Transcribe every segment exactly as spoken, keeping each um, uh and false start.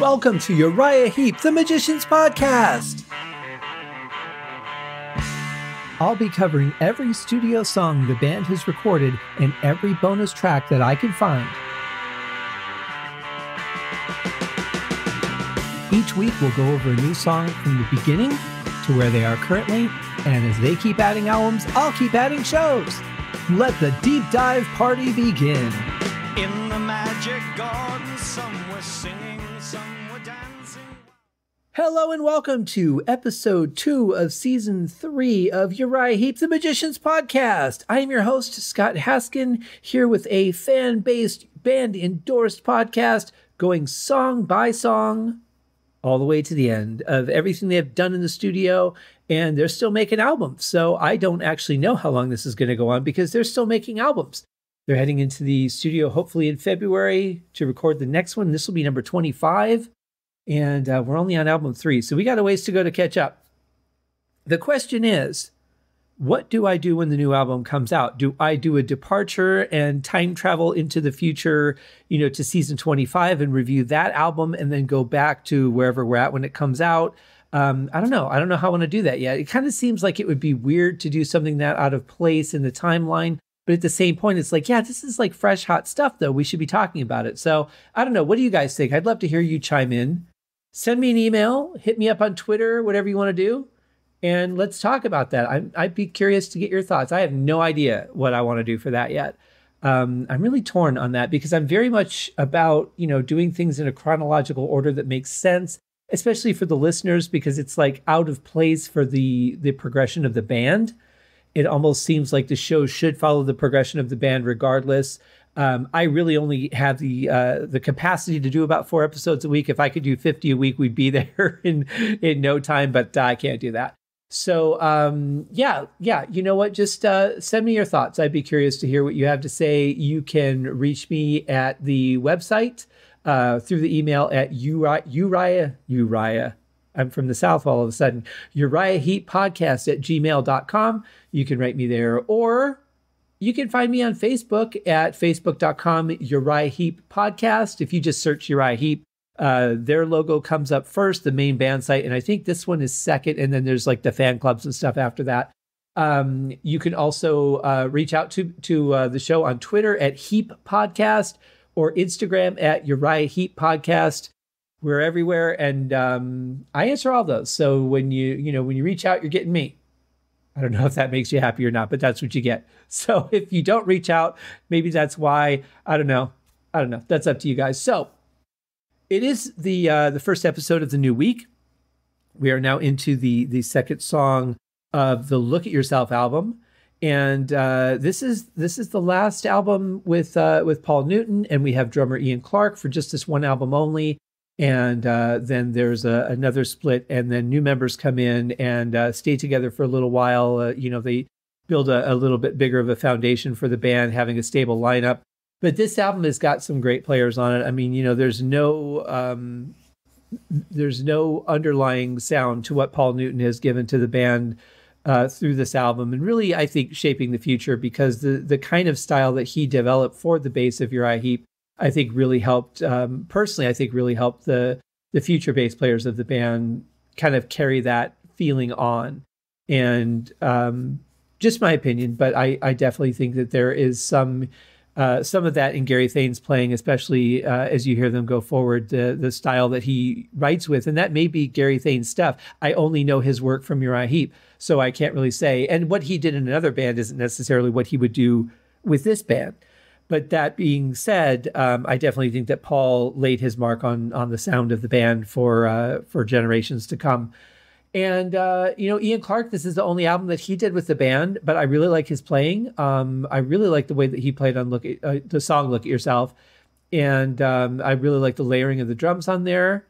Welcome to Uriah Heep, the Magician's Podcast. I'll be covering every studio song the band has recorded and every bonus track that I can find. Each week we'll go over a new song from the beginning to where they are currently, and as they keep adding albums, I'll keep adding shows. Let the deep dive party begin. In the magic garden, some were singing, some were dancing. Hello and welcome to episode two of season three of Uriah Heep, the Magician's Podcast. I am your host, Scott Haskin, here with a fan-based, band-endorsed podcast going song by song all the way to the end of everything they have done in the studio, and they're still making albums. So I don't actually know how long this is going to go on because they're still making albums. They're heading into the studio hopefully in February to record the next one. This will be number twenty-five, and uh, we're only on album three, so we got a ways to go to catch up. The question is, what do I do when the new album comes out? Do I do a departure and time travel into the future, you know, to season twenty-five and review that album and then go back to wherever we're at when it comes out? Um, I don't know. I don't know how I want to do that yet. It kind of seems like it would be weird to do something that out of place in the timeline. But at the same point, it's like, yeah, this is like fresh, hot stuff, though. We should be talking about it. So I don't know. What do you guys think? I'd love to hear you chime in. Send me an email. Hit me up on Twitter, whatever you want to do. And let's talk about that. I'm, I'd be curious to get your thoughts. I have no idea what I want to do for that yet. Um, I'm really torn on that because I'm very much about, you know, doing things in a chronological order that makes sense, especially for the listeners, because it's like out of place for the, the progression of the band. It almost seems like the show should follow the progression of the band regardless. Um, I really only have the uh, the capacity to do about four episodes a week. If I could do fifty a week, we'd be there in, in no time, but uh, I can't do that. So, um, yeah, yeah, you know what? Just uh, send me your thoughts. I'd be curious to hear what you have to say. You can reach me at the website uh, through the email at Uriah, Uriah, Uriah. I'm from the South all of a sudden. UriahHeepPodcast at gmail dot com. You can write me there, or you can find me on Facebook at facebook dot com Uriah Heep Podcast. If you just search Uriah Heep, Uh, their logo comes up first, the main band site, and I think this one is second, and then there's like the fan clubs and stuff after that. Um, you can also uh, reach out to, to uh, the show on Twitter at Heep Podcast or Instagram at Uriah Heep Podcast. We're everywhere, and um, I answer all those. So when you, you know, when you reach out, you're getting me. I don't know if that makes you happy or not, but that's what you get. So if you don't reach out, maybe that's why. I don't know. I don't know. That's up to you guys. So it is the uh, the first episode of the new week. We are now into the the second song of the Look at Yourself album, and uh, this is this is the last album with uh, with Paul Newton, and we have drummer Ian Clark for just this one album only. And uh, then there's a, another split, and then new members come in and uh, stay together for a little while. Uh, you know, they build a, a little bit bigger of a foundation for the band, having a stable lineup. But this album has got some great players on it. I mean, you know, there's no um, there's no underlying sound to what Paul Newton has given to the band uh, through this album. And really, I think, shaping the future, because the, the kind of style that he developed for the bass of Uriah Heep, I think really helped, um, personally, I think really helped the, the future bass players of the band kind of carry that feeling on. And um, just my opinion, but I, I definitely think that there is some... Uh, some of that in Gary Thane's playing, especially uh, as you hear them go forward, the, the style that he writes with. And that may be Gary Thane's stuff. I only know his work from Uriah Heep, so I can't really say. And what he did in another band isn't necessarily what he would do with this band. But that being said, um, I definitely think that Paul laid his mark on on the sound of the band for, uh, for generations to come. And, uh, you know, Ian Clark, this is the only album that he did with the band, but I really like his playing. Um, I really like the way that he played on Look at, uh, the song Look at Yourself. And um, I really like the layering of the drums on there.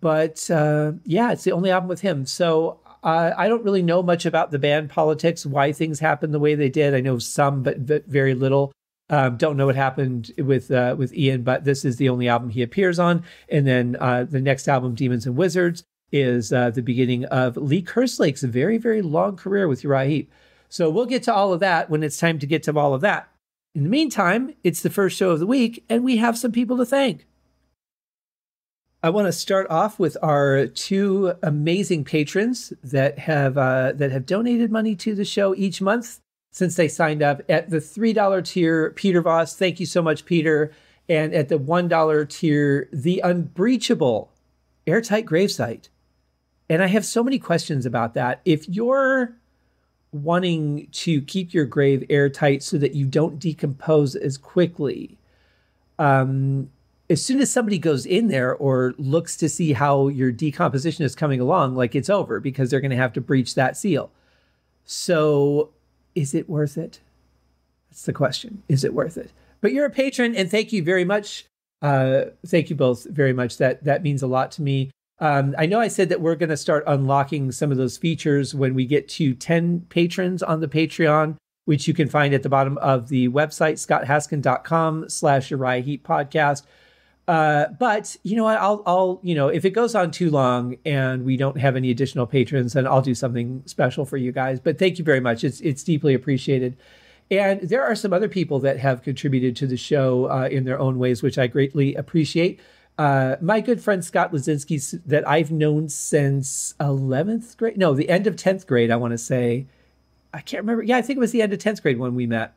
But, uh, yeah, it's the only album with him. So uh, I don't really know much about the band politics, why things happened the way they did. I know some, but very little. Um, don't know what happened with uh, with Ian, but this is the only album he appears on. And then uh, the next album, Demons and Wizards, is uh, the beginning of Lee Kerslake's very, very long career with Uriah Heep. So we'll get to all of that when it's time to get to all of that. In the meantime, it's the first show of the week, and we have some people to thank. I want to start off with our two amazing patrons that have uh, that have donated money to the show each month since they signed up. At the three dollar tier, Peter Voss, thank you so much, Peter. And at the one dollar tier, the unbreachable Airtight Gravesite. And I have so many questions about that. If you're wanting to keep your grave airtight so that you don't decompose as quickly, um, as soon as somebody goes in there or looks to see how your decomposition is coming along, like it's over because they're going to have to breach that seal. So is it worth it? That's the question. Is it worth it? But you're a patron, and thank you very much. Uh, thank you both very much. That, that means a lot to me. Um, I know I said that we're going to start unlocking some of those features when we get to ten patrons on the Patreon, which you can find at the bottom of the website, scott haskin dot com slash Uriah Heep podcast. Uh, but you know what? I'll, I'll, you know, if it goes on too long and we don't have any additional patrons, then I'll do something special for you guys. But thank you very much. It's, it's deeply appreciated. And there are some other people that have contributed to the show uh, in their own ways, which I greatly appreciate. Uh, my good friend Scott Lazinski, that I've known since eleventh grade, no, the end of tenth grade, I want to say. I can't remember. Yeah, I think it was the end of tenth grade when we met.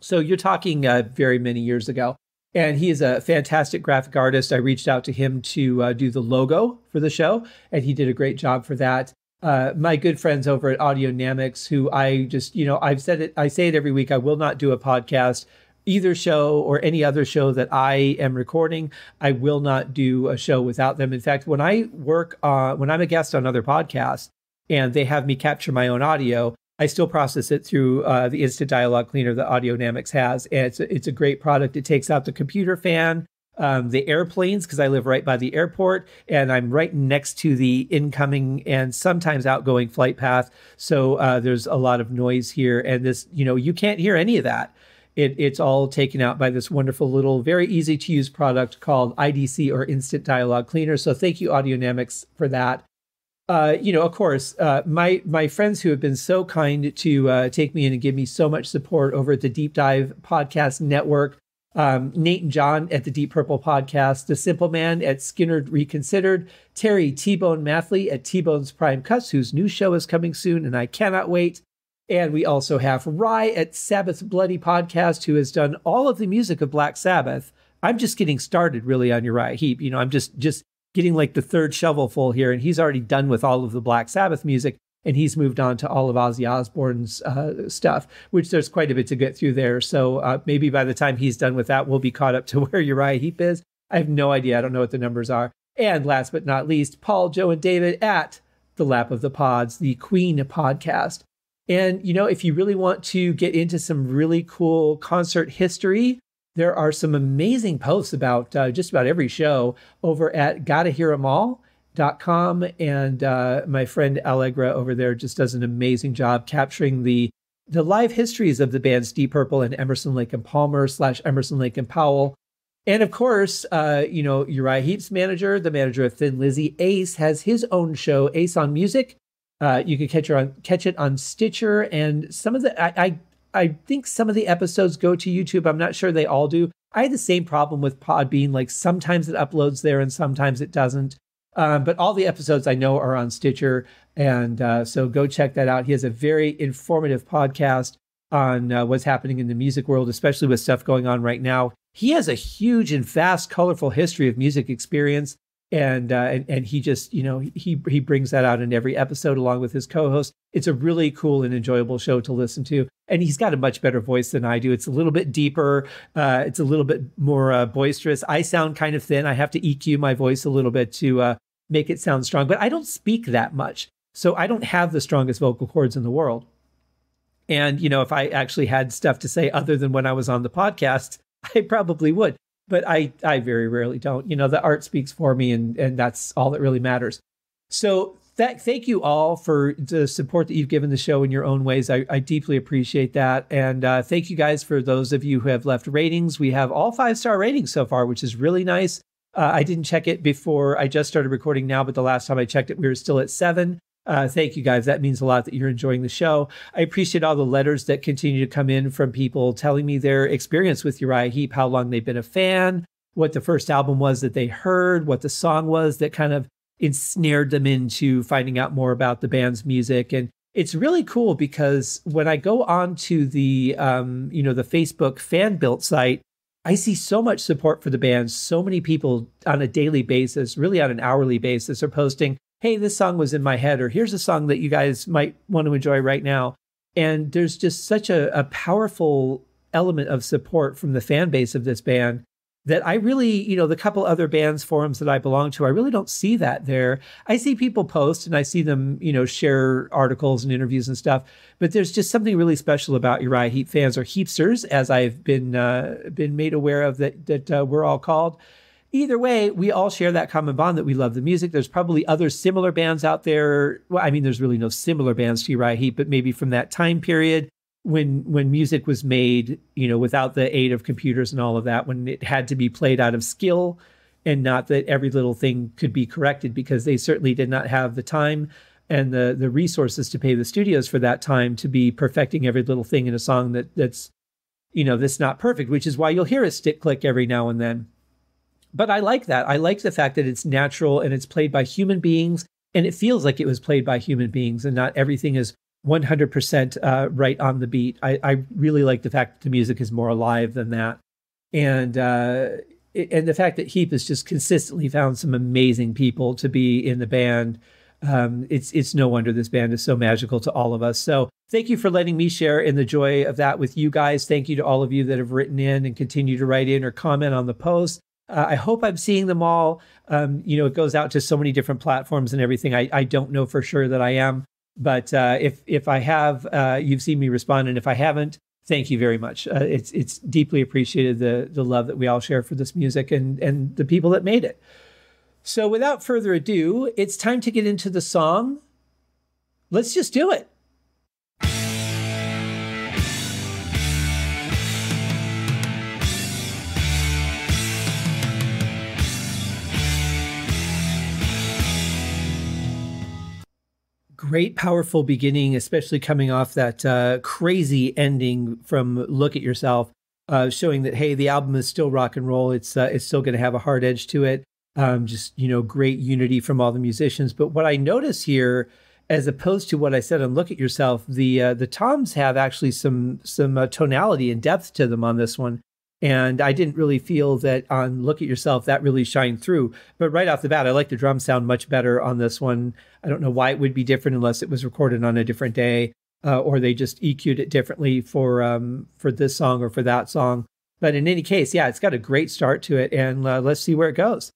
So you're talking uh, very many years ago. And he is a fantastic graphic artist. I reached out to him to uh, do the logo for the show, and he did a great job for that. Uh, my good friends over at Audionamics, who I just, you know, I've said it, I say it every week, I will not do a podcast, either show or any other show that I am recording. I will not do a show without them. In fact, when I work, uh, when I'm a guest on other podcasts and they have me capture my own audio, I still process it through uh, the Instant Dialogue Cleaner that Audionamics has. And it's a, it's a great product. It takes out the computer fan, Um, the airplanes, because I live right by the airport and I'm right next to the incoming and sometimes outgoing flight path. So uh, there's a lot of noise here, and this, you know, you can't hear any of that. It, it's all taken out by this wonderful little, very easy to use product called I D C, or Instant Dialogue Cleaner. So thank you, Audionamics, for that. Uh, you know, of course, uh, my my friends who have been so kind to uh, take me in and give me so much support over at the Deep Dive Podcast Network. Um, Nate and John at the Deep Purple Podcast, The Simple Man at Skinner Reconsidered, Terry T-Bone Mathley at T-Bone's Prime Cuts, whose new show is coming soon and I cannot wait. And we also have Rye at Sabbath Bloody Podcast, who has done all of the music of Black Sabbath. I'm just getting started really on Uriah Heep. You know, I'm just, just getting like the third shovel full here, and he's already done with all of the Black Sabbath music. And he's moved on to all of Ozzy Osbourne's uh, stuff, which there's quite a bit to get through there. So uh, maybe by the time he's done with that, we'll be caught up to where Uriah Heep is. I have no idea. I don't know what the numbers are. And last but not least, Paul, Joe, and David at The Lap of the Pods, the Queen podcast. And, you know, if you really want to get into some really cool concert history, there are some amazing posts about uh, just about every show over at Gotta Hear 'Em All. Dot com and uh, my friend Allegra over there just does an amazing job capturing the the live histories of the bands Deep Purple and Emerson, Lake and Palmer slash Emerson, Lake and Powell. And of course, uh, you know, Uriah Heep's manager, the manager of Thin Lizzy, Ace, has his own show, Ace on Music. Uh, you can catch her on catch it on Stitcher, and some of the I, I I think some of the episodes go to YouTube. I'm not sure they all do. I had the same problem with Podbean. Like sometimes it uploads there and sometimes it doesn't. Um, but all the episodes I know are on Stitcher, and uh, so go check that out. He has a very informative podcast on uh, what's happening in the music world, especially with stuff going on right now. He has a huge and vast, colorful history of music experience, and uh, and, and he just, you know, he he brings that out in every episode along with his co-host. It's a really cool and enjoyable show to listen to, and he's got a much better voice than I do. It's a little bit deeper. Uh, it's a little bit more uh, boisterous. I sound kind of thin. I have to E Q my voice a little bit to uh, make it sound strong, but I don't speak that much. So I don't have the strongest vocal cords in the world. And, you know, if I actually had stuff to say other than when I was on the podcast, I probably would, but I, I very rarely don't. You know, the art speaks for me, and, and that's all that really matters. So that, thank you all for the support that you've given the show in your own ways. I, I deeply appreciate that. And uh, thank you guys for those of you who have left ratings. We have all five-star ratings so far, which is really nice. Uh, I didn't check it before I just started recording now, but the last time I checked it, we were still at seven. Uh, thank you guys. That means a lot that you're enjoying the show. I appreciate all the letters that continue to come in from people telling me their experience with Uriah Heep, how long they've been a fan, what the first album was that they heard, what the song was that kind of ensnared them into finding out more about the band's music. And it's really cool because when I go on to the, um, you know, the Facebook fan-built site, I see so much support for the band. So many people on a daily basis, really on an hourly basis, are posting, hey, this song was in my head, or here's a song that you guys might want to enjoy right now. And there's just such a, a powerful element of support from the fan base of this band that I really, you know, the couple other bands forums that I belong to, I really don't see that there. I see people post and I see them, you know, share articles and interviews and stuff, but there's just something really special about Uriah Heep fans, or Heepsters, as I've been uh, been made aware of that, that uh, we're all called. Either way, we all share that common bond that we love the music. There's probably other similar bands out there. Well, I mean, there's really no similar bands to Uriah Heep, but maybe from that time period, when when music was made, you know, without the aid of computers and all of that, when it had to be played out of skill and not that every little thing could be corrected, because they certainly did not have the time and the the resources to pay the studios for that time to be perfecting every little thing in a song that that's, you know, that's not perfect, which is why you'll hear a stick click every now and then. But I like that. I like the fact that it's natural and it's played by human beings, and it feels like it was played by human beings and not everything is one hundred percent uh, right on the beat. I, I really like the fact that the music is more alive than that. And uh, it, and the fact that Heep has just consistently found some amazing people to be in the band. Um, it's, it's no wonder this band is so magical to all of us. So thank you for letting me share in the joy of that with you guys. Thank you to all of you that have written in and continue to write in or comment on the post. Uh, I hope I'm seeing them all. Um, you know, it goes out to so many different platforms and everything. I, I don't know for sure that I am. But uh, if if I have, uh, you've seen me respond, and if I haven't, thank you very much. Uh, it's it's deeply appreciated, the the love that we all share for this music and and the people that made it. So without further ado, it's time to get into the song. Let's just do it. Great, powerful beginning, especially coming off that uh, crazy ending from Look at Yourself, uh, showing that, hey, the album is still rock and roll. It's uh, it's still going to have a hard edge to it. Um, just, you know, great unity from all the musicians. But what I notice here, as opposed to what I said on Look at Yourself, the uh, the toms have actually some some uh, tonality and depth to them on this one. And I didn't really feel that on Look at Yourself, that really shined through. But right off the bat, I like the drum sound much better on this one. I don't know why it would be different unless it was recorded on a different day, uh, or they just E Q'd it differently for um, for this song or for that song. But in any case, yeah, it's got a great start to it. And uh, let's see where it goes.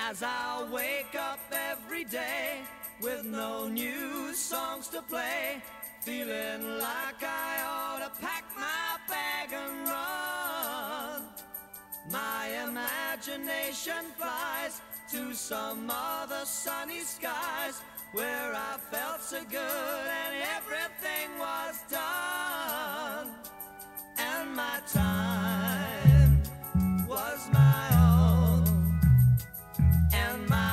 As I wake up every day with no new songs to play, feeling like I ought to pack my bag and run, my imagination flies to some other sunny skies where I felt so good and everything was done, and my time was my own, and my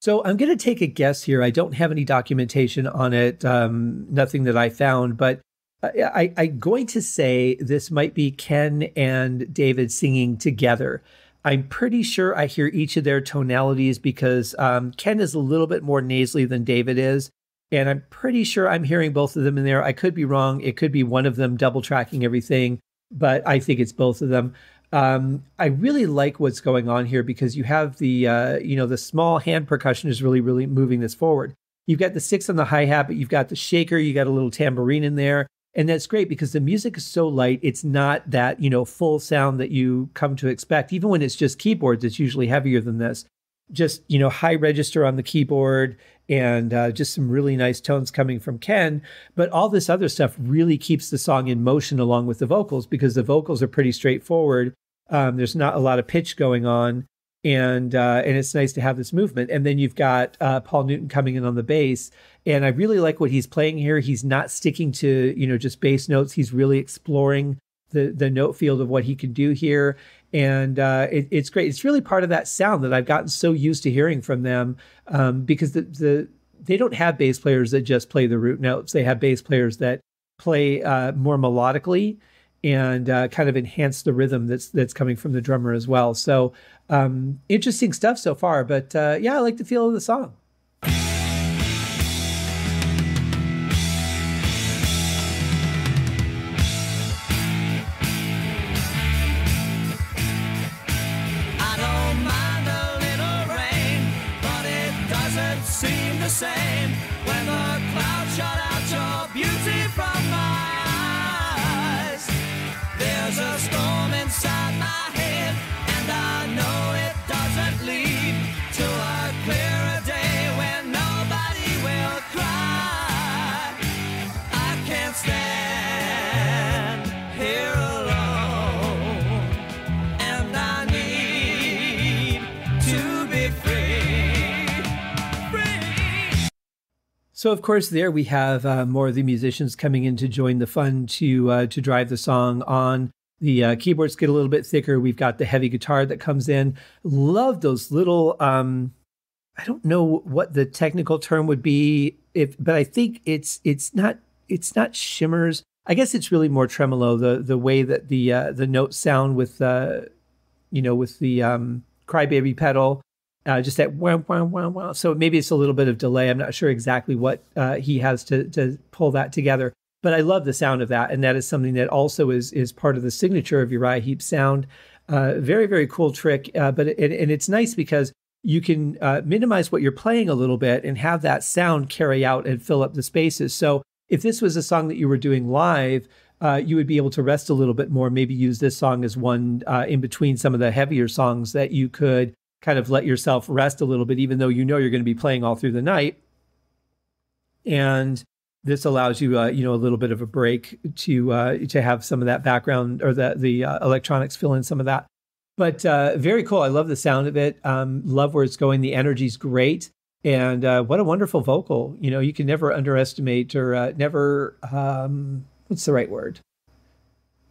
So I'm going to take a guess here. I don't have any documentation on it, um, nothing that I found, but I, I, I'm going to say this might be Ken and David singing together. I'm pretty sure I hear each of their tonalities because um, Ken is a little bit more nasally than David is, and I'm pretty sure I'm hearing both of them in there. I could be wrong. It could be one of them double tracking everything, but I think it's both of them. Um, I really like what's going on here because you have the, uh, you know, the small hand percussion is really, really moving this forward. You've got the six on the hi-hat, but you've got the shaker, you got a little tambourine in there. And that's great because the music is so light. It's not that, you know, full sound that you come to expect. Even when it's just keyboards, it's usually heavier than this. Just, you know, high register on the keyboard and uh, just some really nice tones coming from Ken. But all this other stuff really keeps the song in motion along with the vocals because the vocals are pretty straightforward. Um, there's not a lot of pitch going on, and uh, and it's nice to have this movement. And then you've got uh, Paul Newton coming in on the bass, and I really like what he's playing here. He's not sticking to, you know, just bass notes. He's really exploring the the note field of what he can do here. And uh, it, it's great. It's really part of that sound that I've gotten so used to hearing from them, um, because the, the they don't have bass players that just play the root notes. They have bass players that play uh, more melodically and uh, kind of enhance the rhythm that's that's coming from the drummer as well. So um, interesting stuff so far. But uh, yeah, I like the feel of the song. Same when the clouds shut out your beauty from my eyes. There's a storm inside my head, and I know it doesn't lead to a clearer day when nobody will cry. I can't stand here alone, and I need to be free. So, of course, there we have uh, more of the musicians coming in to join the fun to uh, to drive the song on. The uh, keyboards get a little bit thicker. We've got the heavy guitar that comes in. Love those little, um, I don't know what the technical term would be, if, but I think it's it's not it's not shimmers. I guess it's really more tremolo, the the way that the uh, the notes sound with, uh, you know, with the um, Crybaby pedal. Uh, just that wow, wow, wow, wow. So maybe it's a little bit of delay. I'm not sure exactly what uh, he has to, to pull that together. But I love the sound of that. And that is something that also is is part of the signature of Uriah Heep's sound. Uh, very, very cool trick. Uh, but it, and it's nice because you can uh, minimize what you're playing a little bit and have that sound carry out and fill up the spaces. So if this was a song that you were doing live, Uh, you would be able to rest a little bit more, maybe use this song as one uh, in between some of the heavier songs that you could kind of let yourself rest a little bit, even though you know you're going to be playing all through the night. And this allows you, uh, you know, a little bit of a break to uh, to have some of that background or the, the uh, electronics fill in some of that. But uh, very cool. I love the sound of it. Um, love where it's going. The energy's great. And uh, what a wonderful vocal. You know, you can never underestimate or uh, never, um, what's the right word?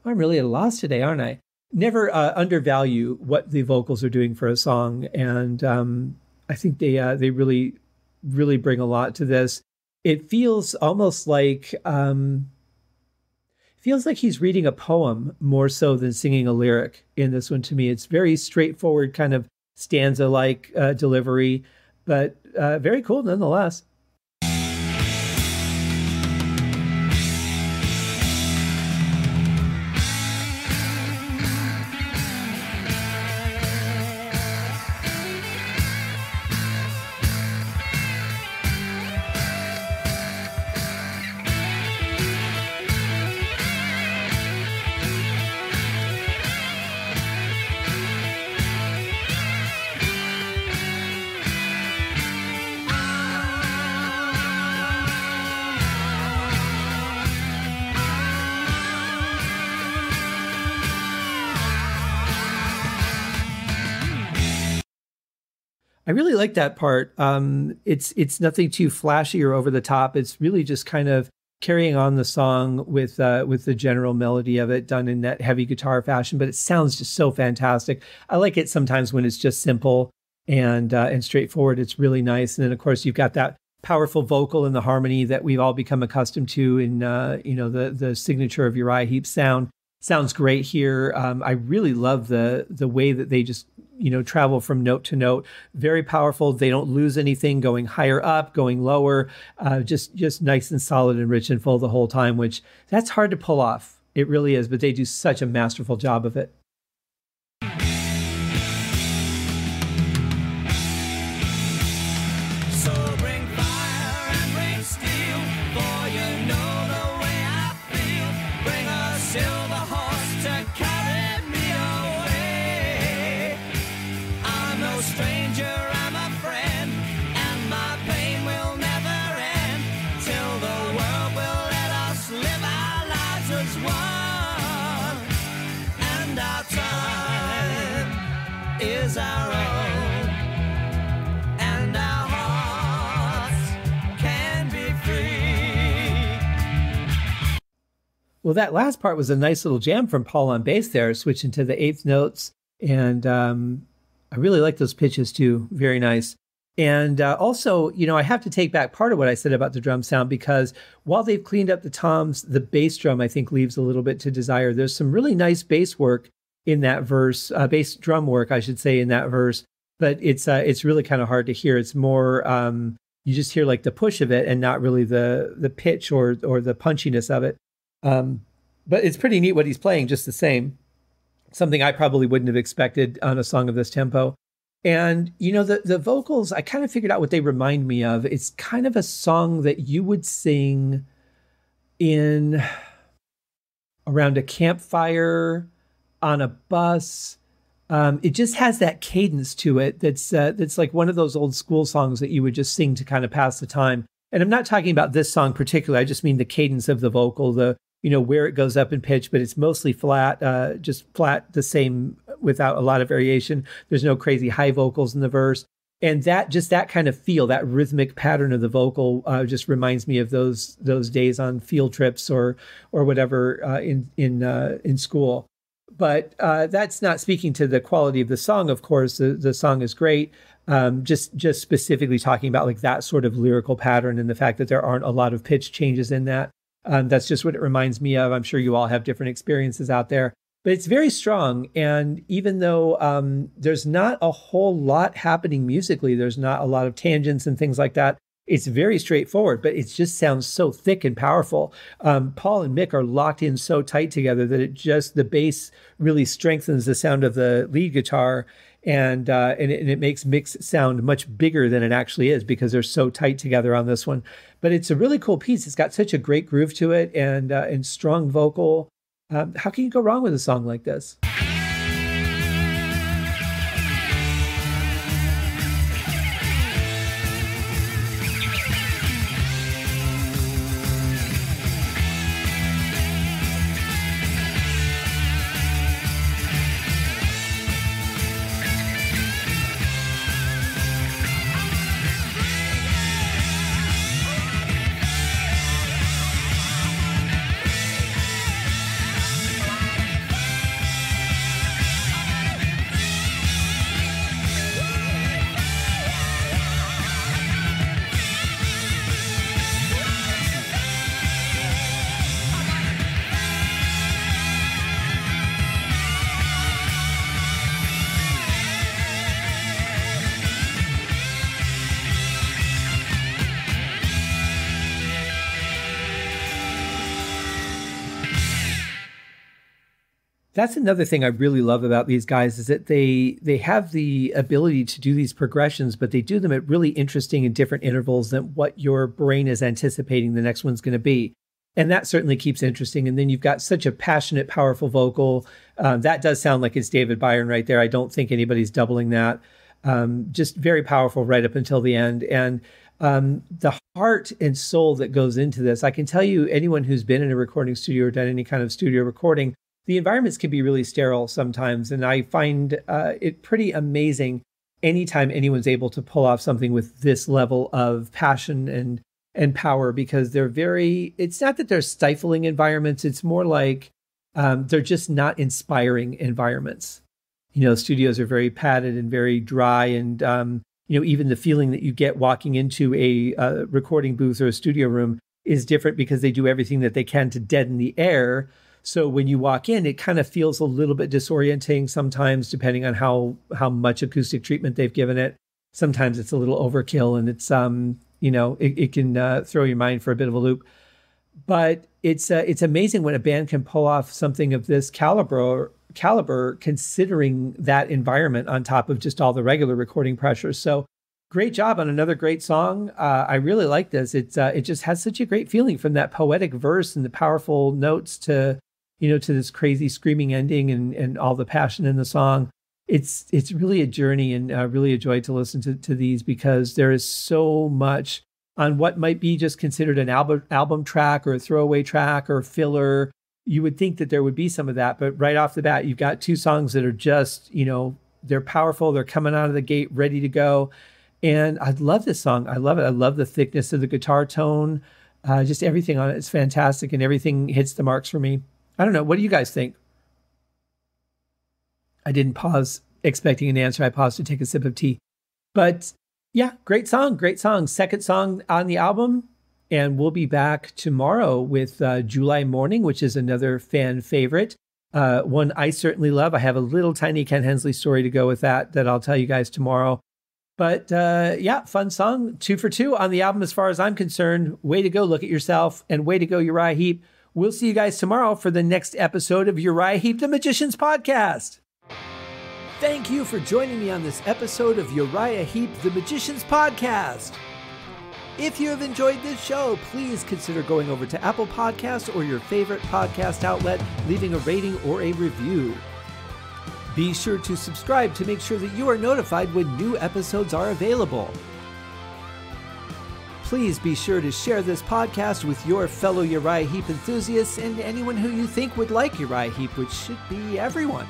I'm really at a loss today, aren't I? Never uh, undervalue what the vocals are doing for a song. And um, I think they uh, they really, really bring a lot to this. It feels almost like, um, feels like he's reading a poem more so than singing a lyric in this one to me. It's very straightforward kind of stanza-like uh, delivery, but uh, very cool nonetheless. I really like that part. Um, it's it's nothing too flashy or over the top. It's really just kind of carrying on the song with uh, with the general melody of it done in that heavy guitar fashion, but it sounds just so fantastic. I like it sometimes when it's just simple and, uh, and straightforward. It's really nice. And then, of course, you've got that powerful vocal and the harmony that we've all become accustomed to in uh, you know the, the signature of Uriah Heep's sound. Sounds great here. Um, I really love the the way that they just you know, travel from note to note. Very powerful. They don't lose anything going higher up, going lower, uh, just, just nice and solid and rich and full the whole time, which that's hard to pull off. It really is, but they do such a masterful job of it. Well, that last part was a nice little jam from Paul on bass there, switching to the eighth notes. And um, I really like those pitches too. Very nice. And uh, also, you know, I have to take back part of what I said about the drum sound, because while they've cleaned up the toms, the bass drum, I think, leaves a little bit to desire. There's some really nice bass work in that verse, uh, bass drum work, I should say, in that verse. But it's uh, it's really kind of hard to hear. It's more, um, you just hear like the push of it and not really the the pitch or or the punchiness of it. Um, but it's pretty neat what he's playing just the same. Something I probably wouldn't have expected on a song of this tempo. And, you know, the, the vocals, I kind of figured out what they remind me of. It's kind of a song that you would sing in around a campfire, on a bus. Um, it just has that cadence to it that's uh, that's like one of those old school songs that you would just sing to kind of pass the time. And I'm not talking about this song particularly. I just mean the cadence of the vocal, the, you know, where it goes up in pitch, but it's mostly flat, uh, just flat, the same without a lot of variation. There's no crazy high vocals in the verse. And that just that kind of feel, that rhythmic pattern of the vocal, uh, just reminds me of those those days on field trips or or whatever uh, in in uh, in school. But uh, that's not speaking to the quality of the song, of course. The, the song is great. Um, just just specifically talking about like that sort of lyrical pattern and the fact that there aren't a lot of pitch changes in that. Um, that's just what it reminds me of. I'm sure you all have different experiences out there. But it's very strong. And even though um, there's not a whole lot happening musically, there's not a lot of tangents and things like that, it's very straightforward, but it just sounds so thick and powerful. Um, Paul and Mick are locked in so tight together that it just, the bass really strengthens the sound of the lead guitar, and uh, and, it, and it makes Mick sound much bigger than it actually is because they're so tight together on this one. But it's a really cool piece. It's got such a great groove to it, and, uh, and strong vocal. Um, how can you go wrong with a song like this? That's another thing I really love about these guys, is that they they have the ability to do these progressions, but they do them at really interesting and different intervals than what your brain is anticipating the next one's going to be. And that certainly keeps interesting. And then you've got such a passionate, powerful vocal. Um, that does sound like it's David Byron right there. I don't think anybody's doubling that. Um, just very powerful right up until the end. And um, the heart and soul that goes into this, I can tell you, anyone who's been in a recording studio or done any kind of studio recording, the environments can be really sterile sometimes, and I find uh, it pretty amazing anytime anyone's able to pull off something with this level of passion and and power, because they're very, it's not that they're stifling environments, it's more like um, they're just not inspiring environments. You know, studios are very padded and very dry, and um, you know, even the feeling that you get walking into a uh, recording booth or a studio room is different, because they do everything that they can to deaden the air. So when you walk in, it kind of feels a little bit disorienting sometimes, depending on how how much acoustic treatment they've given it. Sometimes it's a little overkill, and it's um you know it, it can uh, throw your mind for a bit of a loop. But it's uh, it's amazing when a band can pull off something of this caliber caliber, considering that environment on top of just all the regular recording pressures. So great job on another great song. Uh, I really like this. It's uh, it just has such a great feeling, from that poetic verse and the powerful notes to, you know, to this crazy screaming ending and, and all the passion in the song. It's it's really a journey, and uh, really a joy to listen to, to these, because there is so much on what might be just considered an album, album track or a throwaway track or filler. You would think that there would be some of that, but right off the bat, you've got two songs that are just, you know, they're powerful. They're coming out of the gate, ready to go. And I love this song. I love it. I love the thickness of the guitar tone. Uh, just everything on it is fantastic, and everything hits the marks for me. I don't know. What do you guys think? I didn't pause expecting an answer. I paused to take a sip of tea. But yeah, great song, great song. Second song on the album. And we'll be back tomorrow with uh, July Morning, which is another fan favorite. Uh, one I certainly love. I have a little tiny Ken Hensley story to go with that that I'll tell you guys tomorrow. But uh, yeah, fun song. Two for two on the album as far as I'm concerned. Way to go, Look at Yourself, and way to go, Uriah Heep. We'll see you guys tomorrow for the next episode of Uriah Heep, The Magician's Podcast. Thank you for joining me on this episode of Uriah Heep, The Magician's Podcast. If you have enjoyed this show, please consider going over to Apple Podcasts or your favorite podcast outlet, leaving a rating or a review. Be sure to subscribe to make sure that you are notified when new episodes are available. Please be sure to share this podcast with your fellow Uriah Heep enthusiasts and anyone who you think would like Uriah Heep, which should be everyone.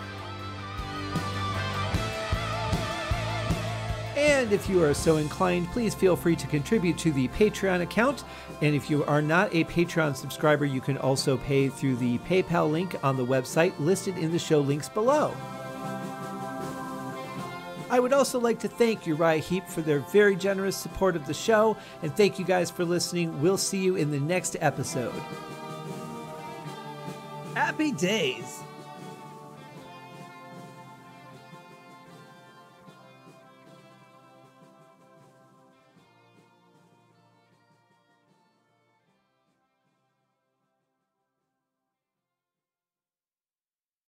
And if you are so inclined, please feel free to contribute to the Patreon account. And if you are not a Patreon subscriber, you can also pay through the PayPal link on the website listed in the show links below. I would also like to thank Uriah Heep for their very generous support of the show. And thank you guys for listening. We'll see you in the next episode. Happy days!